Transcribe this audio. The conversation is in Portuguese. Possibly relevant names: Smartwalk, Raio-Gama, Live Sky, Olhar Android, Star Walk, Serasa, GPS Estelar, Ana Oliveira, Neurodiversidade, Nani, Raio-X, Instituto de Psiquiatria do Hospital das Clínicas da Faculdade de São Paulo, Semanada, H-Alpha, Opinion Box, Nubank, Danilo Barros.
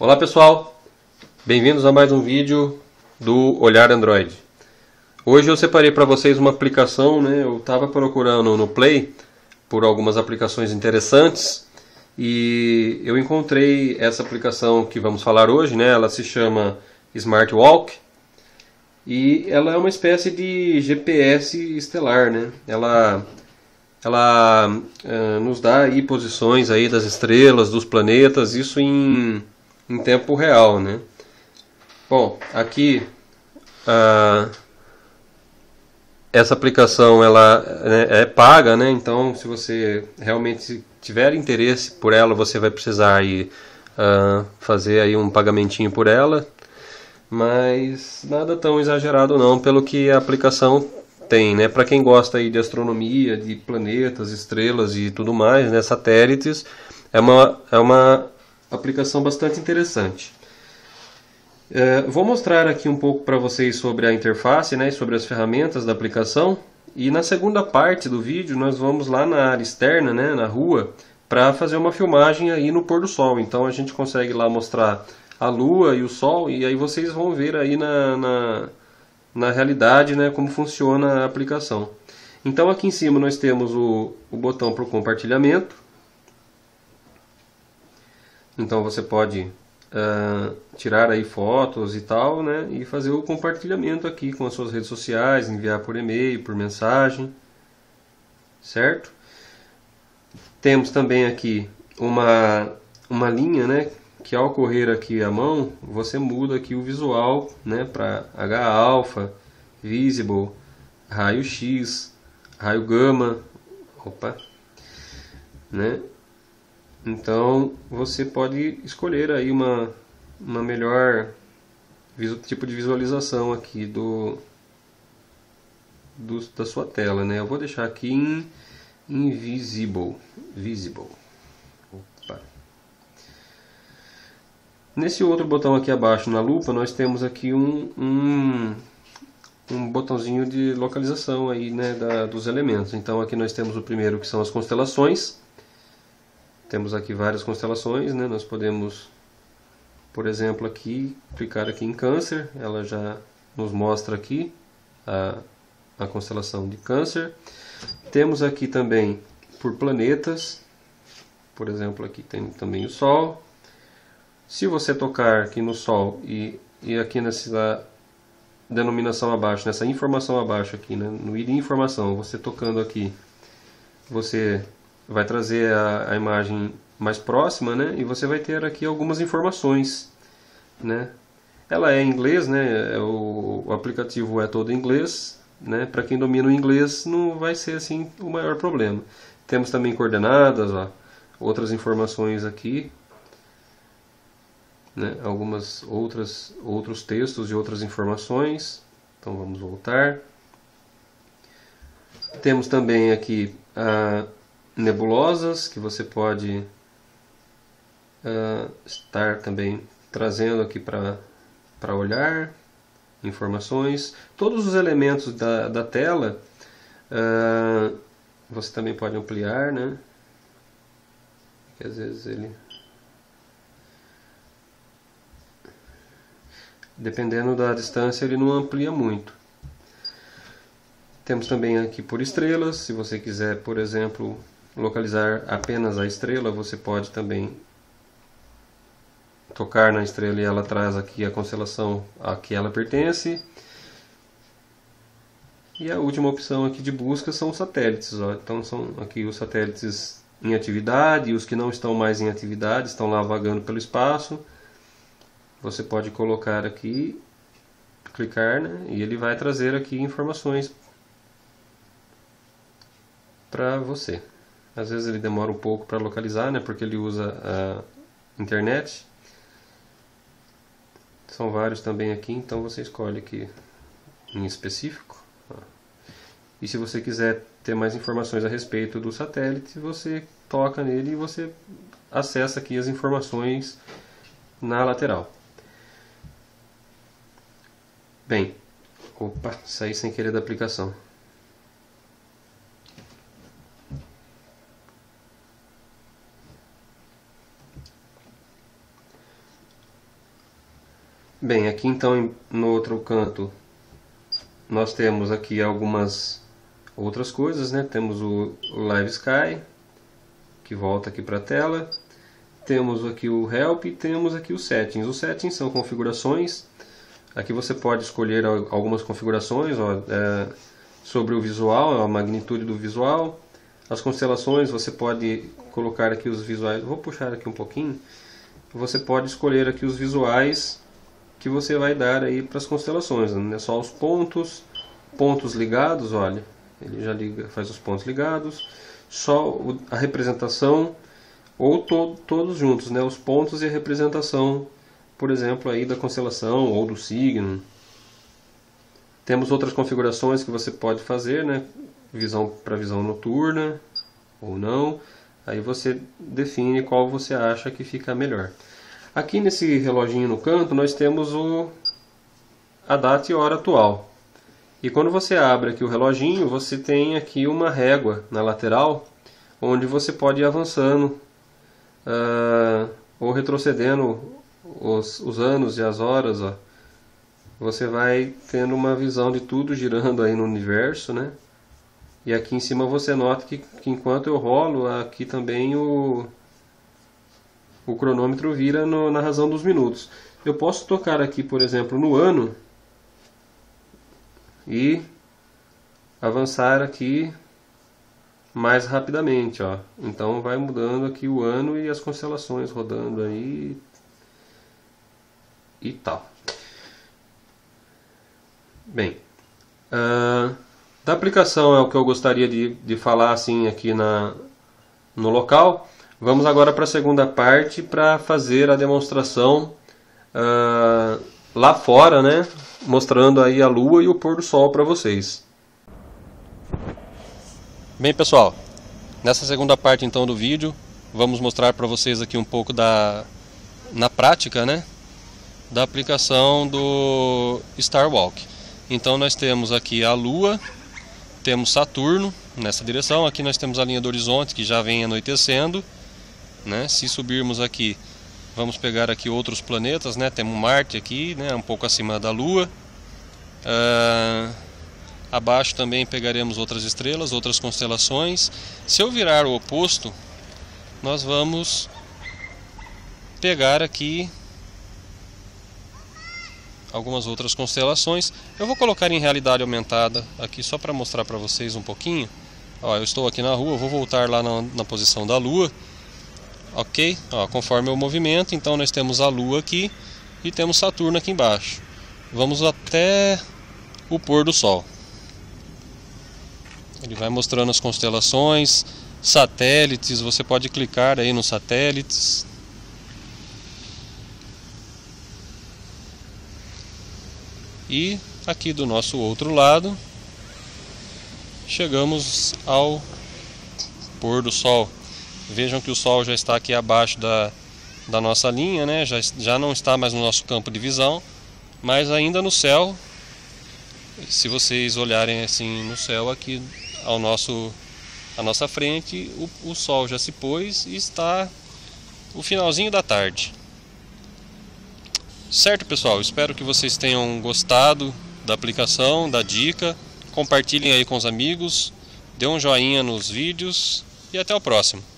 Olá pessoal, bem-vindos a mais um vídeo do Olhar Android. Hoje eu separei para vocês uma aplicação, né? Eu estava procurando no Play por algumas aplicações interessantes e eu encontrei essa aplicação que vamos falar hoje, né? Ela se chama Smartwalk e ela é uma espécie de GPS estelar, né? Ela nos dá aí posições aí das estrelas, dos planetas, isso em tempo real, né? Bom, aqui essa aplicação ela é paga, né? Então, se você realmente tiver interesse por ela, você vai precisar aí, fazer aí um pagamentinho por ela, mas nada tão exagerado não, pelo que a aplicação tem, né? Para quem gosta aí de astronomia, de planetas, estrelas e tudo mais, né? Satélites, é uma aplicação bastante interessante. Vou mostrar aqui um pouco para vocês sobre a interface, né? E sobre as ferramentas da aplicação. E na segunda parte do vídeo nós vamos lá na área externa, né? Na rua, para fazer uma filmagem aí no pôr do sol. Então a gente consegue lá mostrar a lua e o sol e aí vocês vão ver aí na realidade, né, como funciona a aplicação. Então aqui em cima nós temos o botão para o compartilhamento. Então você pode tirar aí fotos e tal, né, e fazer o compartilhamento aqui com as suas redes sociais, enviar por e-mail, por mensagem, certo? Temos também aqui uma linha, né, que ao correr aqui a mão, você muda aqui o visual, né, para H-Alpha, Visible, Raio-X, Raio-Gama, né? Então você pode escolher aí uma melhor tipo de visualização aqui da sua tela, né? Eu vou deixar aqui em Visible. Nesse outro botão aqui abaixo na lupa nós temos aqui um botãozinho de localização aí, né, dos elementos. Então aqui nós temos o primeiro que são as constelações. Temos aqui várias constelações, né? Nós podemos, por exemplo, aqui clicar aqui em Câncer, ela já nos mostra aqui a constelação de Câncer. Temos aqui também por planetas, por exemplo, aqui tem também o Sol. Se você tocar aqui no Sol e aqui nessa denominação abaixo, nessa informação abaixo aqui, né, no ID informação, você tocando aqui, você vai trazer a imagem mais próxima, né, e você vai ter aqui algumas informações, né. Ela é em inglês, né, o aplicativo é todo em inglês, né, para quem domina o inglês não vai ser assim o maior problema. Temos também coordenadas, ó, outras informações aqui, né, algumas outros textos e outras informações. Então vamos voltar. Temos também aqui nebulosas, que você pode estar também trazendo aqui para olhar informações. Todos os elementos da tela você também pode ampliar, né, que às vezes ele, dependendo da distância, ele não amplia muito. Temos também aqui por estrelas. Se você quiser, por exemplo, localizar apenas a estrela, você pode também tocar na estrela e ela traz aqui a constelação a que ela pertence. E a última opção aqui de busca são os satélites, ó. Então são aqui os satélites em atividade e os que não estão mais em atividade, estão lá vagando pelo espaço. Você pode colocar aqui, clicar, né, e ele vai trazer aqui informações para você. Às vezes ele demora um pouco para localizar, né, porque ele usa a internet. São vários também aqui, então você escolhe aqui em específico. E se você quiser ter mais informações a respeito do satélite, você toca nele e você acessa aqui as informações na lateral. Bem, opa, saí sem querer da aplicação. Bem, aqui então no outro canto nós temos aqui algumas outras coisas, né? Temos o Live Sky, que volta aqui para a tela. Temos aqui o Help e temos aqui os Settings. Os Settings são configurações. Aqui você pode escolher algumas configurações, ó, sobre o visual, a magnitude do visual. As constelações, você pode colocar aqui os visuais. Vou puxar aqui um pouquinho. Você pode escolher aqui os visuais que você vai dar aí para as constelações, não é só os pontos ligados, olha, ele já liga, faz os pontos ligados, só a representação ou todos juntos, né, os pontos e a representação, por exemplo, aí da constelação ou do signo. Temos outras configurações que você pode fazer, né, visão para visão noturna ou não, aí você define qual você acha que fica melhor. Aqui nesse reloginho no canto nós temos a data e hora atual. E quando você abre aqui o reloginho, você tem aqui uma régua na lateral, onde você pode ir avançando ou retrocedendo os anos e as horas. Ó. Você vai tendo uma visão de tudo girando aí no universo, né? E aqui em cima você nota que enquanto eu rolo, aqui também o cronômetro vira na razão dos minutos. Eu posso tocar aqui, por exemplo, no ano e avançar aqui mais rapidamente, ó. Então vai mudando aqui o ano e as constelações rodando aí e tal. Bem, da aplicação é o que eu gostaria de falar assim aqui no local. Vamos agora para a segunda parte para fazer a demonstração lá fora, né? Mostrando aí a lua e o pôr do sol para vocês. Bem, pessoal, nessa segunda parte então do vídeo vamos mostrar para vocês aqui um pouco na prática, né? Da aplicação do Star Walk. Então nós temos aqui a lua, temos Saturno nessa direção, aqui nós temos a linha do horizonte que já vem anoitecendo. Né? Se subirmos aqui, vamos pegar aqui outros planetas, né? Temos Marte aqui, né? Um pouco acima da Lua. Abaixo também pegaremos outras estrelas, outras constelações. Se eu virar o oposto, nós vamos pegar aqui algumas outras constelações. Eu vou colocar em realidade aumentada aqui só para mostrar para vocês um pouquinho. Ó, eu estou aqui na rua, vou voltar lá na posição da Lua. Ok, ó, conforme o movimento, então nós temos a Lua aqui e temos Saturno aqui embaixo. Vamos até o pôr do Sol. Ele vai mostrando as constelações, satélites, você pode clicar aí nos satélites. E aqui do nosso outro lado, chegamos ao pôr do Sol. Vejam que o Sol já está aqui abaixo da nossa linha, né? Já não está mais no nosso campo de visão, mas ainda no céu, se vocês olharem assim no céu aqui à nossa frente, o Sol já se pôs e está o finalzinho da tarde. Certo, pessoal? Espero que vocês tenham gostado da aplicação, da dica. Compartilhem aí com os amigos, dê um joinha nos vídeos e até o próximo.